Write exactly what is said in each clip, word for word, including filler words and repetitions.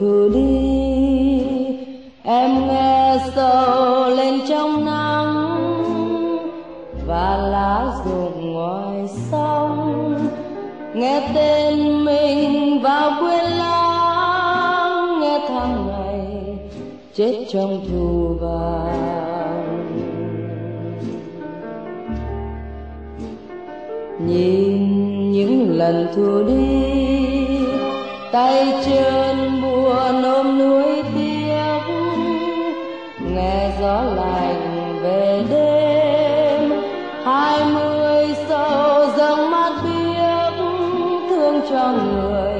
thử đi. Em nghe sầu lên trong nắng và lá rụng ngoài sông, nghe tên mình vào quên lãng, nghe tháng ngày chết trong thu vàng. Nhìn những lần thu đi, tay chân buồn ôm núi tiếc, nghe gió lạnh về đêm hai mươi sầu dâng mắt biếc, thương cho người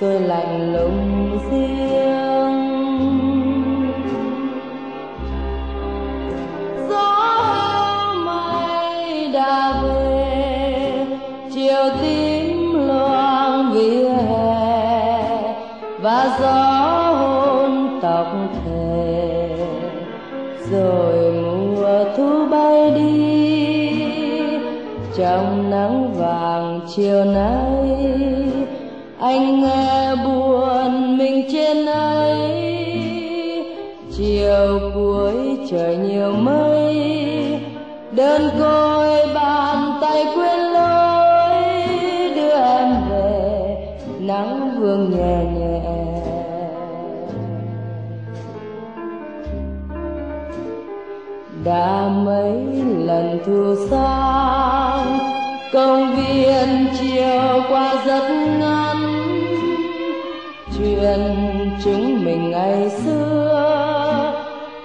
rồi lạnh lùng riêng. Gió heo mây đã về, chiều tím loang vỉa hè, và gió hôn tóc thề. Rồi mùa thu bay đi trong nắng vàng chiều nay, anh nghe buồn mình trên ấy. Chiều cuối trời nhiều mây, đơn côi bàn tay quên lối, đưa em về nắng vương nhẹ nhẹ. Đã mấy lần thu sang công viên, chiều qua rất ngắn chuyện chúng mình ngày xưa,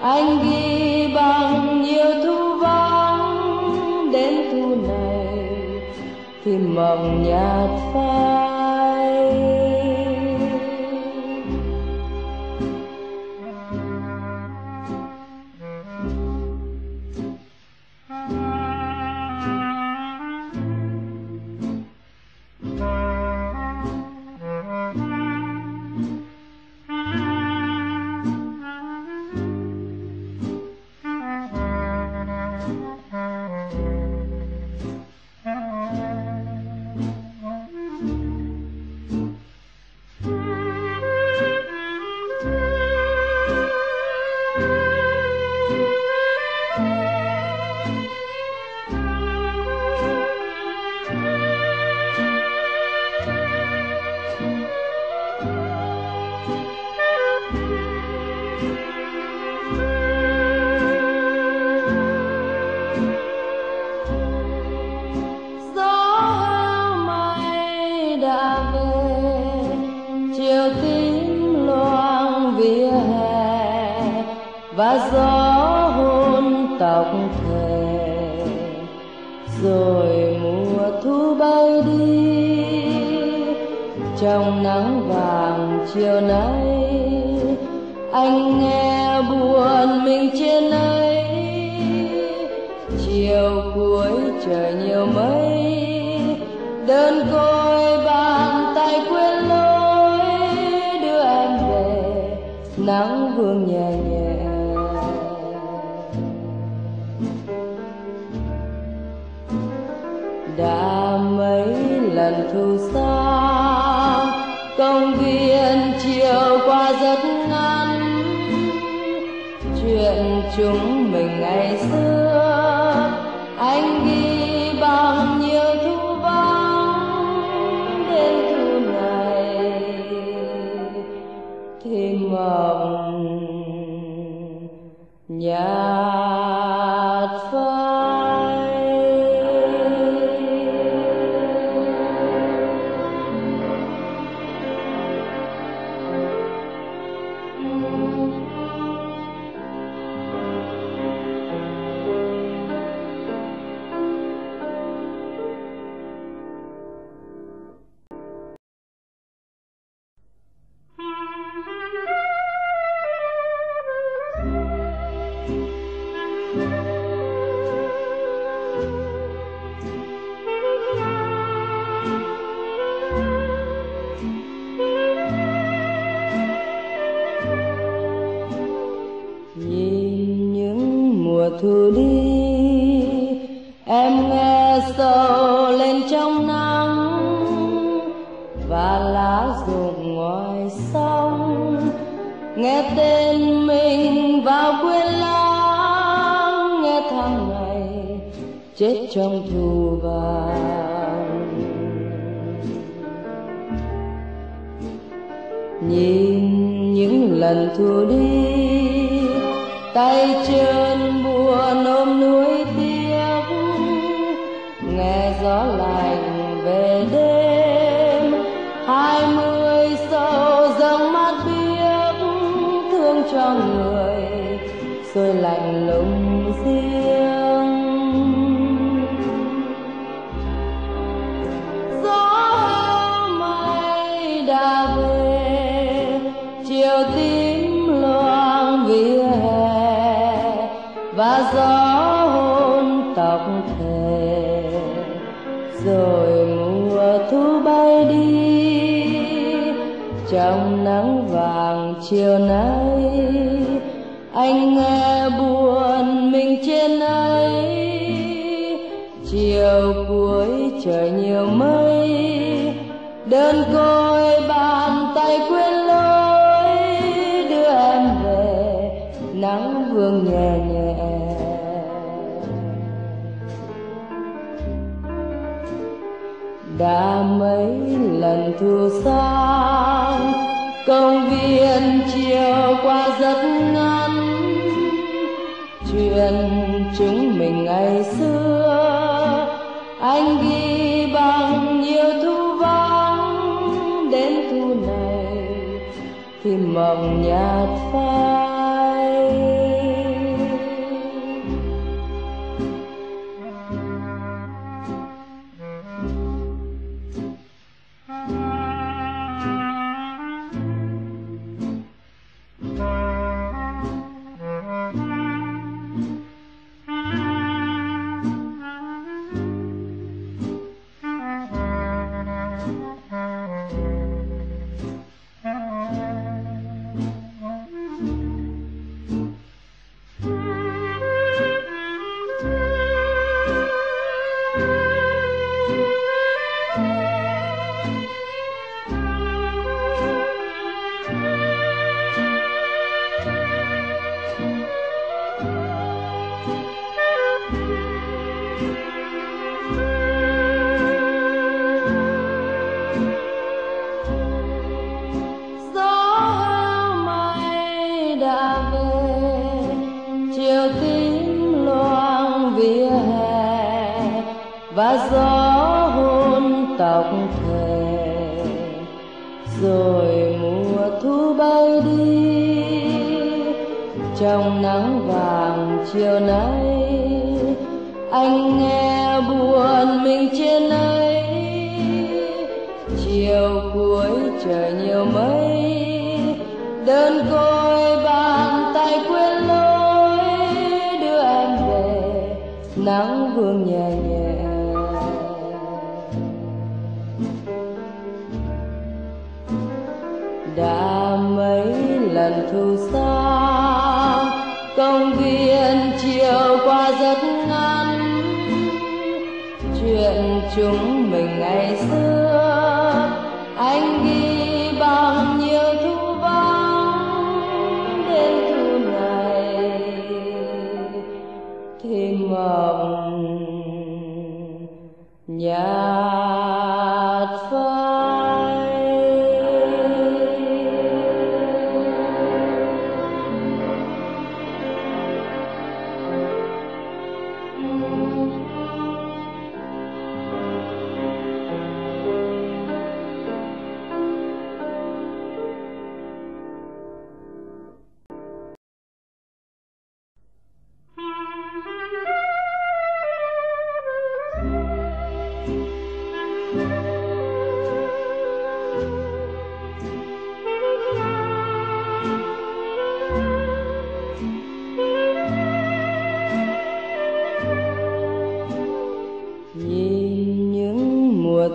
anh ghi bằng nhiều thu vắng, đến thu này thì mộng nhạt phai. Và gió hôn tóc thề, rồi mùa thu bay đi trong nắng vàng chiều nay, anh nghe buồn mình trên ấy. Chiều cuối trời nhiều mây, đơn côi bàn tay quên lối, đưa em về nắng vương nhẹ nhẹ. Đã mấy lần thu xa công viên, chiều qua rất ngắn chuyện chúng mình ngày xưa, anh ghi bằng nhiều thu vắng, đến thu này thì mộng nhạt phai. Thu đi, em nghe sầu lên trong nắng và lá rụng ngoài sông, nghe tên mình vào quên lãng, nghe tháng ngày chết trong thu vàng. Nhìn những lần thu đi, tay chân buồn ôm núi tiếc, nghe gió lạnh về đêm hai mươi sầu dâng mắt biếc, thương cho người rồi lạnh lùng riêng. Gió mây đã về, chiều tím loang vỉa hè, và gió hôn tóc thề, rồi mùa thu bay đi trong nắng vàng chiều nay. Anh nghe buồn mình trên ấy, chiều cuối trời nhiều mây, đơn côi bàn tay quên lối, đưa em về nắng vương nhẹ nhẹ. Đã mấy lần thu sang công viên, chiều qua rất ngắn, chuyện chúng mình ngày xưa anh ghi bằng nhiều thu vắng, đến thu này thì mộng nhạt phai. Và gió hôn tóc thề, rồi mùa thu bay đi trong nắng vàng chiều nay. Anh nghe buồn mình trên ấy, chiều cuối trời nhiều mây, đơn côi bàn tay quên lối, đưa em về nắng vương nhẹ nhẹ. Đã mấy lần thu xa công viên, chiều qua rất ngắn, chuyện chúng mình ngày xưa anh ghi bằng nhiều thu vắng, đến thu này thì mộng nhạt phai.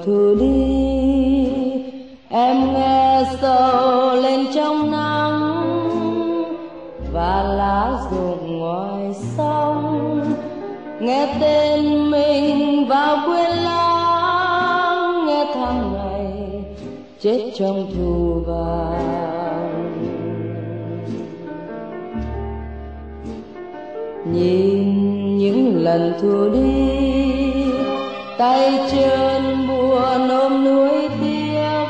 Thu đi em nghe sầu lên trong nắng, và lá rụng ngoài sông nghe tên mình vào quên lãng, nghe tháng ngày chết trong thu vàng. nhìn những lần thu đi, tay chân buồn ôm núi tiếc,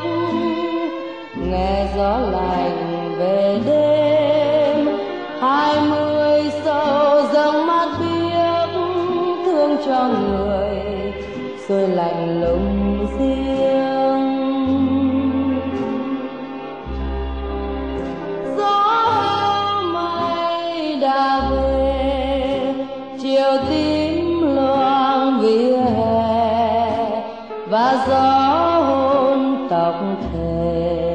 nghe gió lạnh về đêm hai mươi sâu dâng mắt biếc, thương cho người rồi lạnh lùng riêng. Gió mây đã về, chiều tím loang vỉa hè, và gió hôn tóc thề,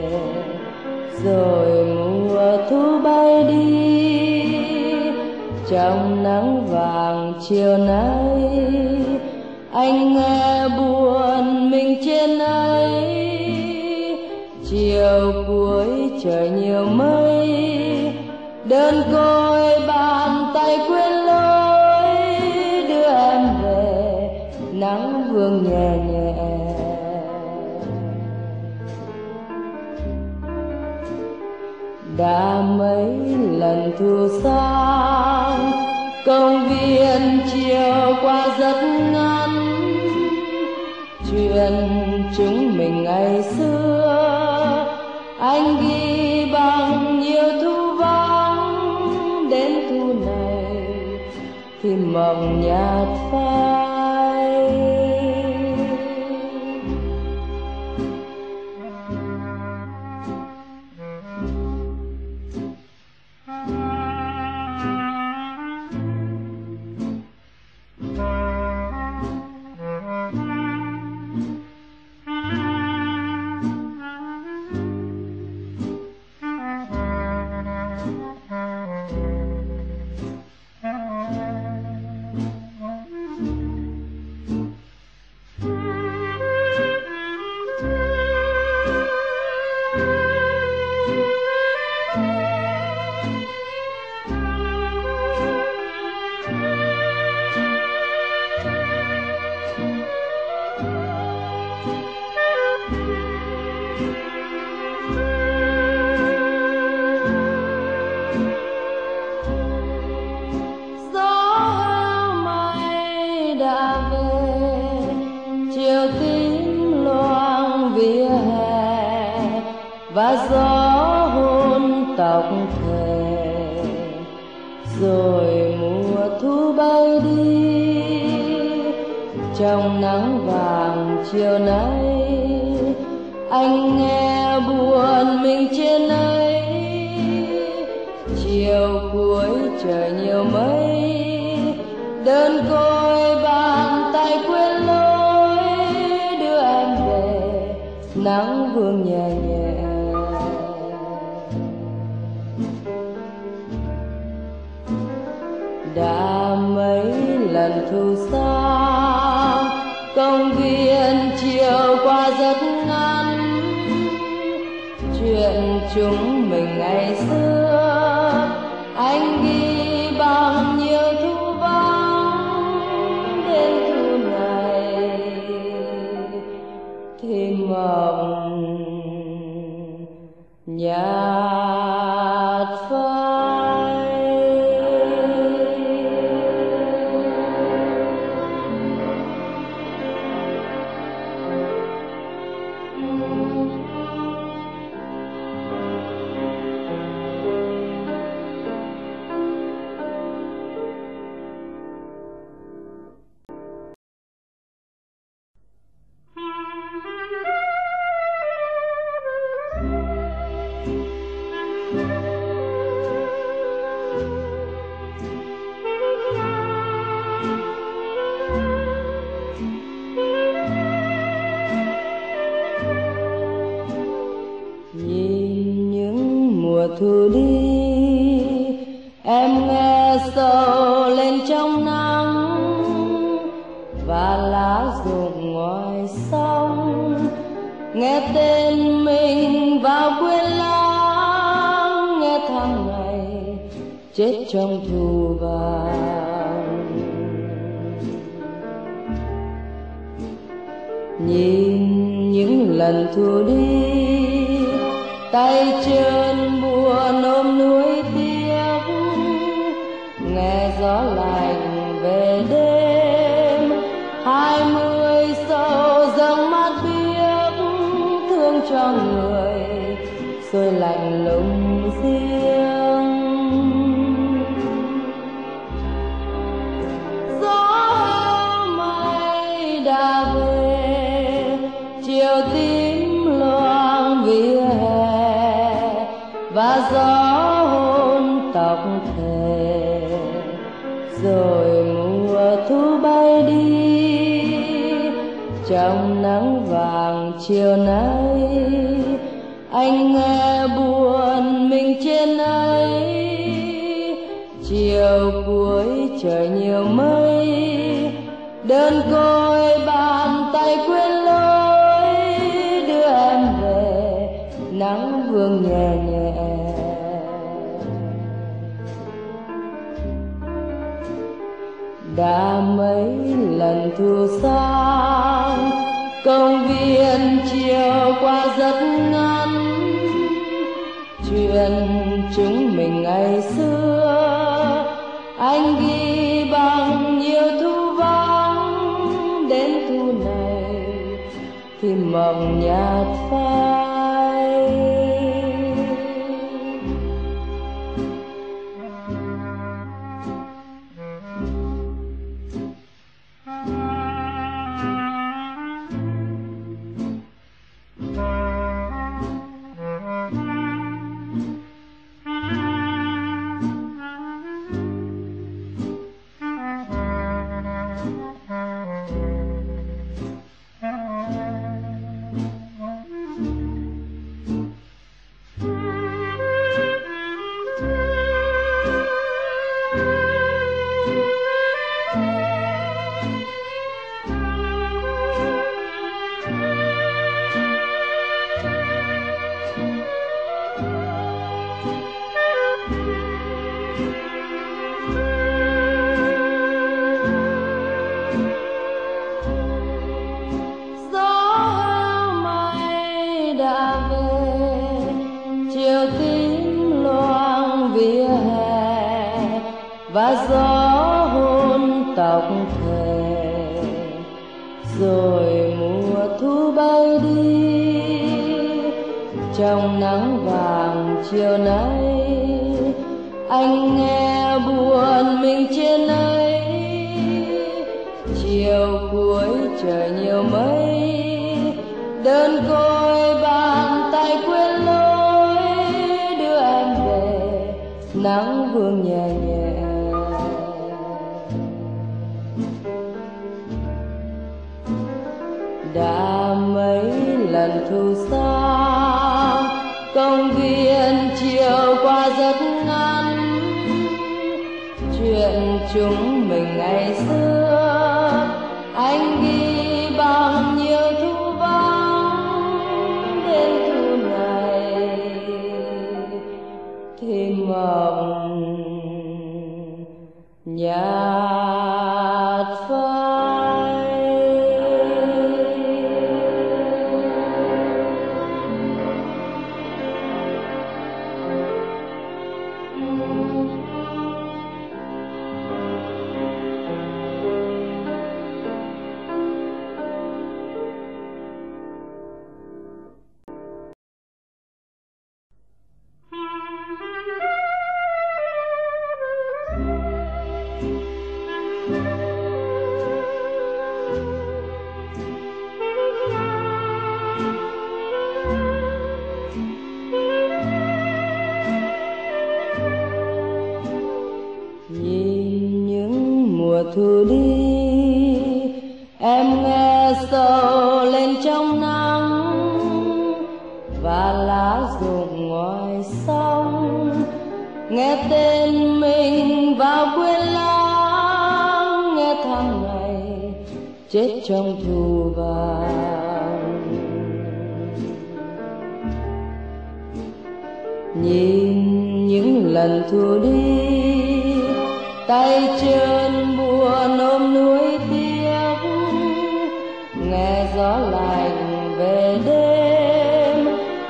rồi mùa thu bay đi trong nắng vàng chiều nay. Anh nghe buồn mình trên ấy, chiều cuối trời nhiều mây, đơn côi bàn tay quên lối, đưa em về nắng vương nhẹ nhẹ. Đã mấy lần thu sang công viên, chiều qua rất ngắn, chuyện chúng mình ngày xưa anh ghi bằng nhiều thu vắng, đến thu này thì mộng nhạt phai. Và gió hôn tóc thề, rồi mùa thu bay đi trong nắng vàng chiều nay. Anh nghe buồn mình trên ấy, chiều cuối trời nhiều mây, đơn côi bàn tay quên lối, đưa em về nắng vương nhẹ nhẹ. Đã mấy lần thu xa công viên, chiều qua rất ngắn, chuyện chúng mình ngày xưa anh ghi bằng nhiều thu vắng, đến thu này thì mộng nhạt phai. Thu đi em nghe sầu lên trong nắng, và lá rụng ngoài sông nghe tên mình vào quên lãng, nghe tháng ngày chết trong thu vàng. Nhìn những lần thu đi, tay chân buồn ôm núi tiếc, nghe gió lạnh cho người rồi lạnh lùng riêng. Gió heo mây đã về, chiều tím loang vỉa hè, và gió hôn tóc thề, rồi mùa thu bay đi trong nắng vàng chiều nay. Anh nghe buồn mình trên ấy, chiều cuối trời nhiều mây, đơn côi bàn tay quên lối đưa em về nắng vương nhẹ nhẹ. Đã mấy lần thu sang công viên chiều qua rất ngắn, chuyện chúng mình ngày xưa anh ghi bằng nhiều thu vắng, đến thu này thì mộng nhạt phai. Và gió hôn tóc thề, rồi mùa thu bay đi trong nắng vàng chiều nay. Anh nghe buồn mình trên ấy, chiều cuối trời nhiều mây, đơn côi bàn tay quên lối đưa em về nắng vương nhẹ nhẹ. Đã mấy lần thu sang công viên chiều qua rất ngắn, chuyện chúng mình ngày xưa anh ghi bằng nhiều thu vắng, đến thu này thì mộng nhạt phai. Thu đi em nghe sầu lên trong nắng, và lá rụng ngoài sông nghe tên mình vào quên lãng, nghe tháng ngày chết trong thu vàng. Nhìn những lần thu đi tay chân buồn ôm núi tiếc, nghe gió lạnh về đêm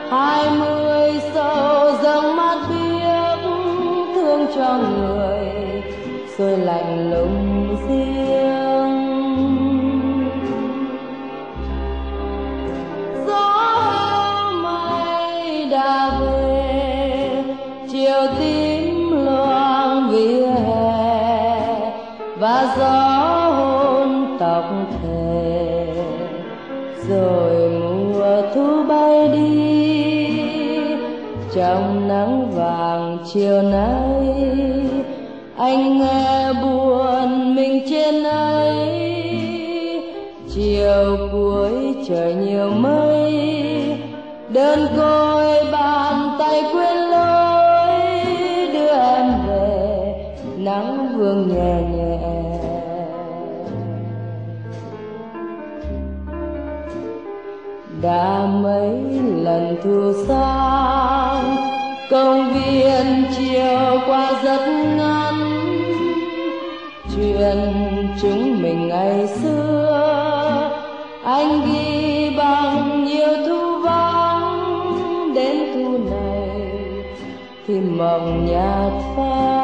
hai mươi sầu dâng mắt biếc, thương cho người rồi lạnh lùng riêng. Gió heo gió hôn tóc thề, rồi mùa thu bay đi trong nắng vàng chiều nay. Anh nghe buồn mình trên ấy, chiều cuối trời nhiều mây, đơn côi bàn tay quên lối đưa em về nắng vương nhẹ nhẹ. Đã mấy lần thu sang công viên chiều qua rất ngắn, chuyện chúng mình ngày xưa anh ghi bằng nhiều thu vắng, đến thu này thì mộng nhạt phai.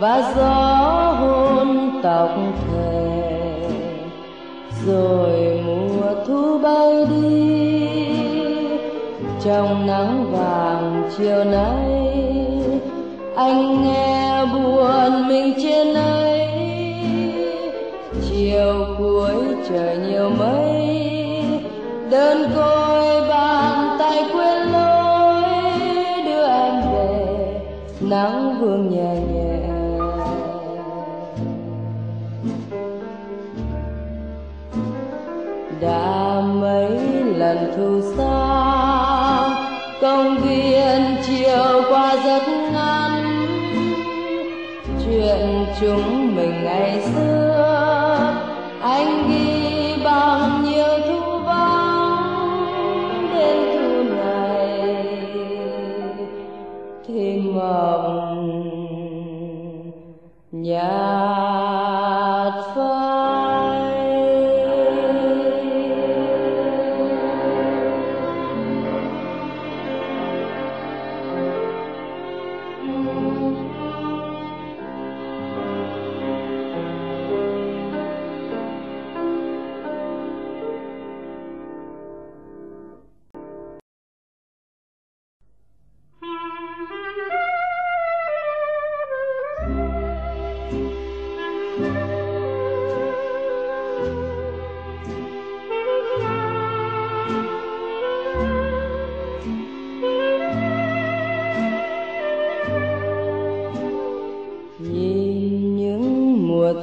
Và gió hôn tóc thề, rồi mùa thu bay đi trong nắng vàng chiều nay. Anh nghe buồn mình trên ấy, chiều cuối trời nhiều mây, đơn côi bàn tay quên lối đưa em về nắng vương nhẹ nhẹ. Đã mấy lần thu xa công viên chiều qua rất ngắn, chuyện chúng mình ngày xưa anh ghi bằng nhiều thu vắng, đến thu này thì mộng nhạt phai.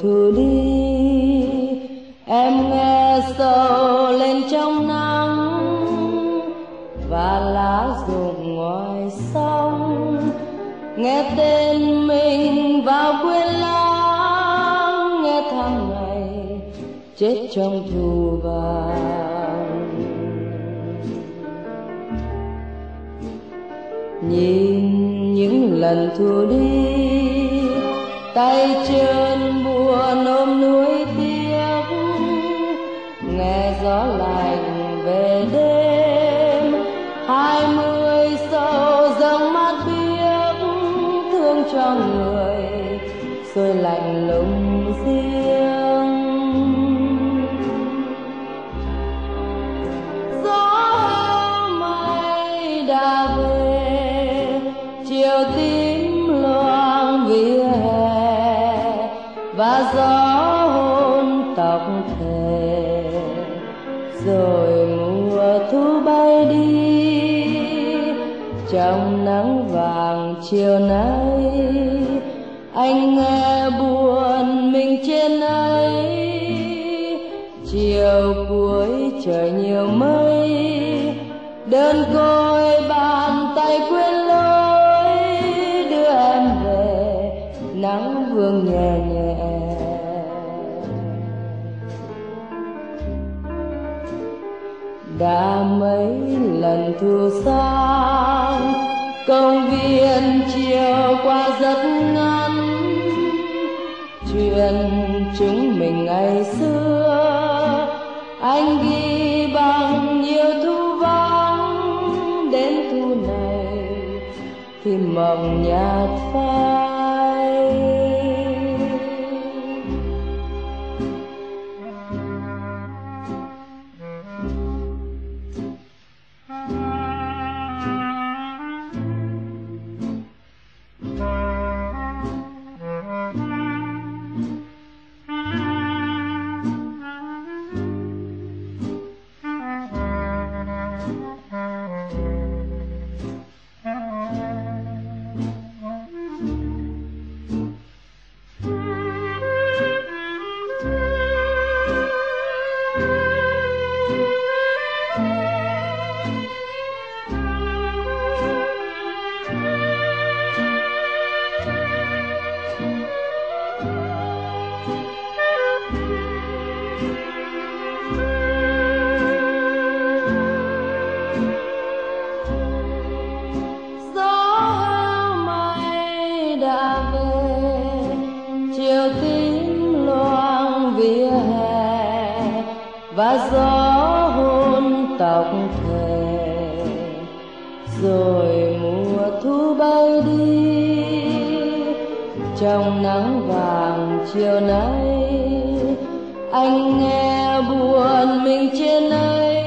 Thu đi em nghe sầu lên trong nắng, và lá rụng ngoài sông nghe tên mình vào quên lãng, nghe tháng ngày chết trong thu vàng. Nhìn những lần thu đi tay chân buồn ôm núi tiếc, nghe gió lạnh về đêm hai mươi sầu dâng mắt biếc, thương cho người rồi lạnh lùng riêng. Gió mây đã về chiều tím loang vỉa hè, và gió hôn tóc thề, rồi mùa thu bay đi trong nắng vàng. chiều nay anh nghe buồn mình trên ấy. Chiều cuối trời nhiều mây, đơn côi bàn tay quên lối đưa em về nắng vương nhẹ nhẹ. Đã mấy lần thu sang công viên chiều qua rất ngắn, chuyện chúng mình ngày xưa anh ghi bằng nhiều thu vắng, đến thu này thì mộng nhạt phai. Và gió hôn tóc thề, rồi mùa thu bay đi trong nắng vàng chiều nay. Anh nghe buồn mình trên ấy,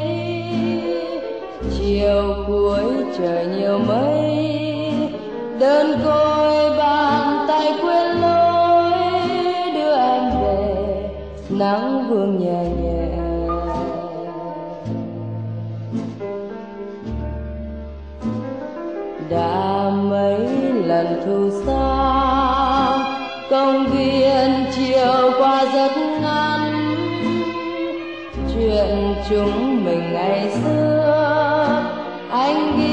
chiều cuối trời nhiều mây, đơn côi bàn tay quên lối đưa em về nắng vương nhẹ nhẹ. Đã mấy lần thu xa công viên chiều qua rất ngắn, chuyện chúng mình ngày xưa anh